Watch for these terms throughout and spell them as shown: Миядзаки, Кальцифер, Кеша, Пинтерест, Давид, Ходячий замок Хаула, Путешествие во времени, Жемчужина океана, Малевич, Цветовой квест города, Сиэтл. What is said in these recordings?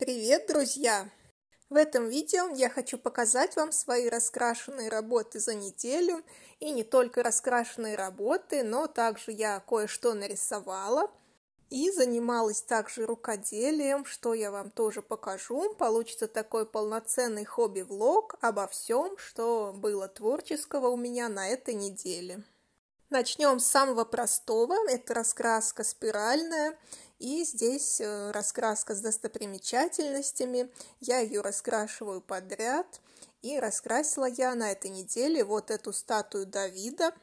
Привет, друзья! В этом видео я хочу показать вам свои раскрашенные работы за неделю. И не только раскрашенные работы, но также я кое-что нарисовала. И занималась также рукоделием, что я вам тоже покажу. Получится такой полноценный хобби-влог обо всем, что было творческого у меня на этой неделе. Начнем с самого простого. Это раскраска спиральная. И здесь раскраска с достопримечательностями. Я ее раскрашиваю подряд. И раскрасила я на этой неделе вот эту статую Давида.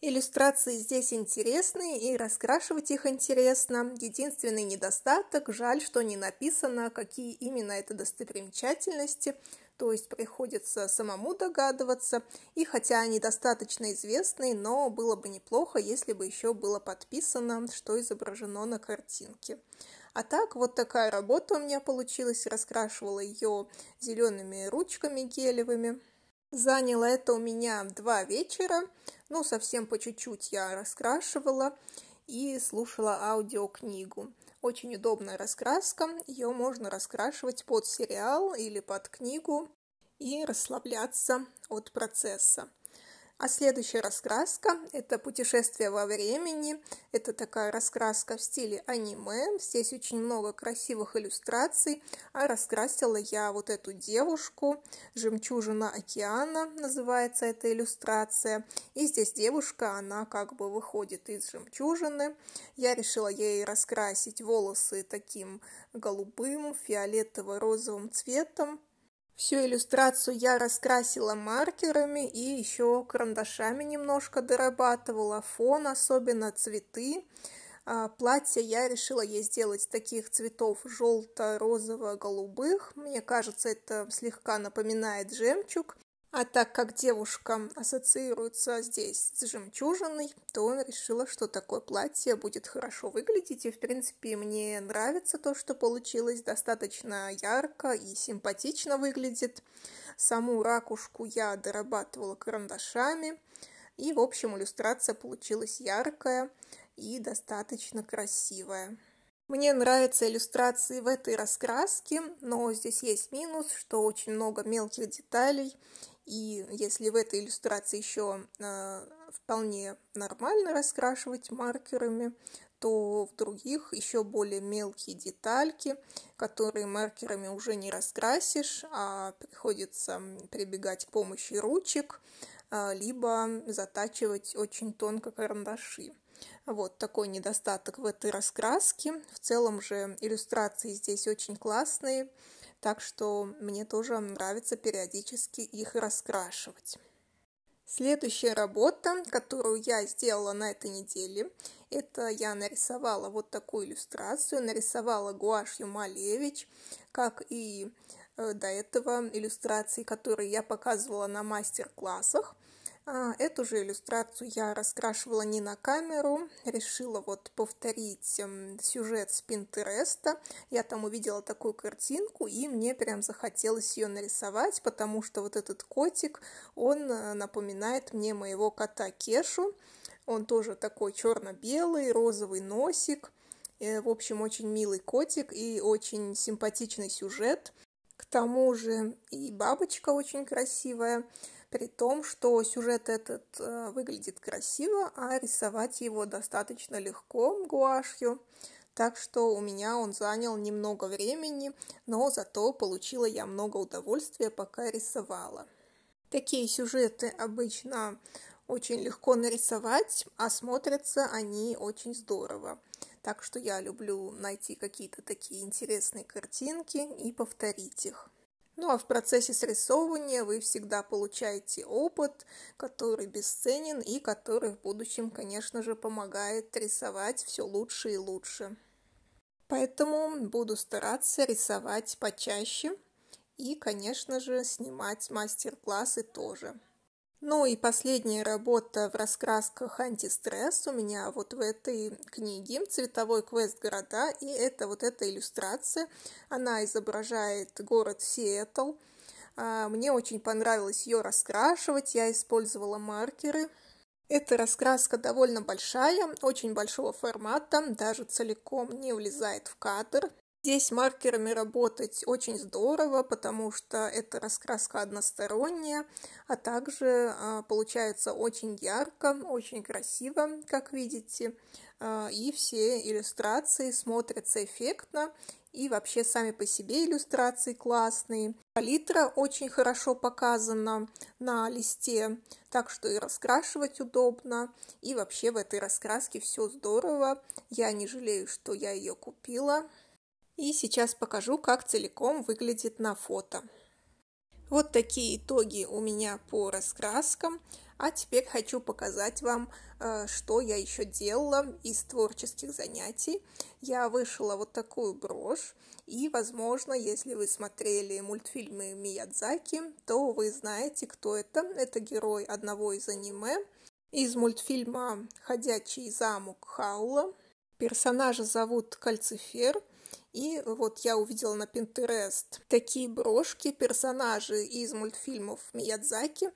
Иллюстрации здесь интересные и раскрашивать их интересно. Единственный недостаток, жаль, что не написано, какие именно это достопримечательности. То есть приходится самому догадываться. И хотя они достаточно известны, но было бы неплохо, если бы еще было подписано, что изображено на картинке. А так, вот такая работа у меня получилась. Раскрашивала ее зелеными ручками гелевыми. Заняло это у меня 2 вечера. Ну, совсем по чуть-чуть я раскрашивала и слушала аудиокнигу. Очень удобная раскраска, ее можно раскрашивать под сериал или под книгу и расслабляться от процесса. А следующая раскраска – это «Путешествие во времени». Это такая раскраска в стиле аниме, здесь очень много красивых иллюстраций, а раскрасила я вот эту девушку, «Жемчужина океана» называется эта иллюстрация, и здесь девушка, она как бы выходит из жемчужины. Я решила ей раскрасить волосы таким голубым, фиолетово-розовым цветом. Всю иллюстрацию я раскрасила маркерами и еще карандашами немножко дорабатывала, фон, особенно цветы. Платье я решила ей сделать таких цветов желто-розово-голубых. Мне кажется, это слегка напоминает жемчуг. А так как девушка ассоциируется здесь с жемчужиной, то решила, что такое платье будет хорошо выглядеть. И, в принципе, мне нравится то, что получилось. Достаточно ярко и симпатично выглядит. Саму ракушку я дорабатывала карандашами. И, в общем, иллюстрация получилась яркая и достаточно красивая. Мне нравятся иллюстрации в этой раскраске, но здесь есть минус, что очень много мелких деталей. И если в этой иллюстрации еще вполне нормально раскрашивать маркерами, то в других еще более мелкие детальки, которые маркерами уже не раскрасишь, а приходится прибегать к помощи ручек, либо затачивать очень тонко карандаши. Вот такой недостаток в этой раскраске. В целом же иллюстрации здесь очень классные, так что мне тоже нравится периодически их раскрашивать. Следующая работа, которую я сделала на этой неделе, это я нарисовала вот такую иллюстрацию, нарисовала гуашью Малевич, как и до этого иллюстрации, которые я показывала на мастер-классах. Эту же иллюстрацию я раскрашивала не на камеру, решила вот повторить сюжет с Пинтереста. Я там увидела такую картинку, и мне прям захотелось ее нарисовать, потому что вот этот котик, он напоминает мне моего кота Кешу. Он тоже такой черно-белый, розовый носик. В общем, очень милый котик и очень симпатичный сюжет. К тому же и бабочка очень красивая. При том, что сюжет этот выглядит красиво, а рисовать его достаточно легко гуашью. Так что у меня он занял немного времени, но зато получила я много удовольствия, пока рисовала. Такие сюжеты обычно очень легко нарисовать, а смотрятся они очень здорово. Так что я люблю найти какие-то такие интересные картинки и повторить их. Ну а в процессе срисовывания вы всегда получаете опыт, который бесценен и который в будущем, конечно же, помогает рисовать все лучше и лучше. Поэтому буду стараться рисовать почаще и, конечно же, снимать мастер-классы тоже. Ну и последняя работа в раскрасках антистресс у меня вот в этой книге «Цветовой квест города», и это вот эта иллюстрация, она изображает город Сиэтл. Мне очень понравилось ее раскрашивать, я использовала маркеры. Эта раскраска довольно большая, очень большого формата, даже целиком не влезает в кадр. Здесь маркерами работать очень здорово, потому что это раскраска односторонняя, а также получается очень ярко, очень красиво, как видите, и все иллюстрации смотрятся эффектно, и вообще сами по себе иллюстрации классные. Палитра очень хорошо показана на листе, так что и раскрашивать удобно, и вообще в этой раскраске все здорово, я не жалею, что я ее купила. И сейчас покажу, как целиком выглядит на фото. Вот такие итоги у меня по раскраскам. А теперь хочу показать вам, что я еще делала из творческих занятий. Я вышила вот такую брошь. И, возможно, если вы смотрели мультфильмы Миядзаки, то вы знаете, кто это. Это герой одного из аниме. Из мультфильма «Ходячий замок Хаула». Персонажа зовут Кальцифер. И вот я увидела на Pinterest такие брошки, персонажи из мультфильмов Миядзаки,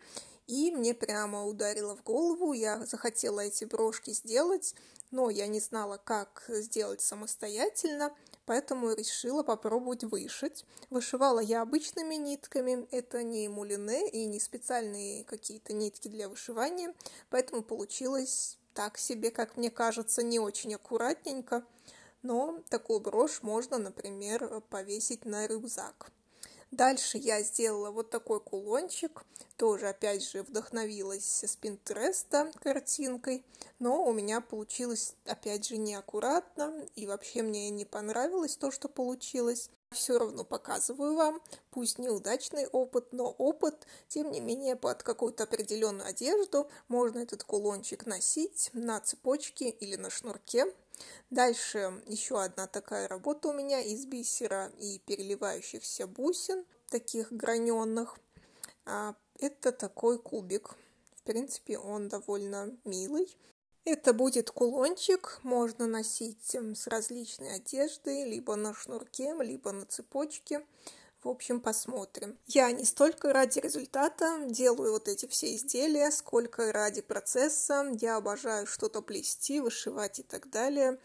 и мне прямо ударило в голову, я захотела эти брошки сделать, но я не знала, как сделать самостоятельно, поэтому решила попробовать вышить. Вышивала я обычными нитками, это не мулине и не специальные какие-то нитки для вышивания, поэтому получилось так себе, как мне кажется, не очень аккуратненько. Но такую брошь можно, например, повесить на рюкзак. Дальше я сделала вот такой кулончик. Тоже, опять же, вдохновилась с Пинтереста картинкой. Но у меня получилось, опять же, неаккуратно. И вообще мне не понравилось то, что получилось. Все равно показываю вам. Пусть неудачный опыт, но опыт. Тем не менее, под какую-то определенную одежду можно этот кулончик носить на цепочке или на шнурке. Дальше еще одна такая работа у меня из бисера и переливающихся бусин, таких граненых. Это такой кубик. В принципе, он довольно милый. Это будет кулончик, можно носить с различной одеждой, либо на шнурке, либо на цепочке. В общем, посмотрим. Я не столько ради результата делаю вот эти все изделия, сколько ради процесса. Я обожаю что-то плести, вышивать и так далее.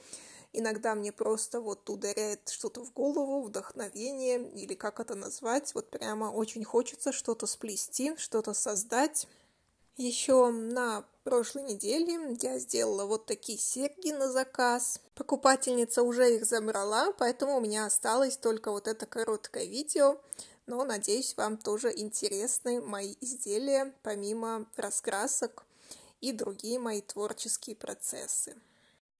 Иногда мне просто вот ударяет что-то в голову, вдохновение, или как это назвать. Вот прямо очень хочется что-то сплести, что-то создать. Еще на прошлой неделе я сделала вот такие серьги на заказ. Покупательница уже их забрала, поэтому у меня осталось только вот это короткое видео. Но, надеюсь, вам тоже интересны мои изделия, помимо раскрасок и другие мои творческие процессы.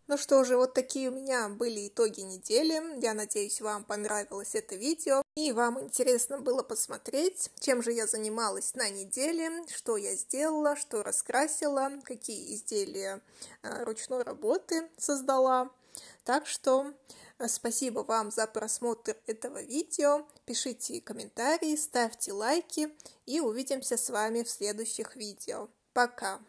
Ну что же, вот такие у меня были итоги недели. Я надеюсь, вам понравилось это видео. И вам интересно было посмотреть, чем же я занималась на неделе, что я сделала, что раскрасила, какие изделия ручной работы создала. Так что спасибо вам за просмотр этого видео. Пишите комментарии, ставьте лайки и увидимся с вами в следующих видео. Пока!